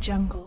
jungle.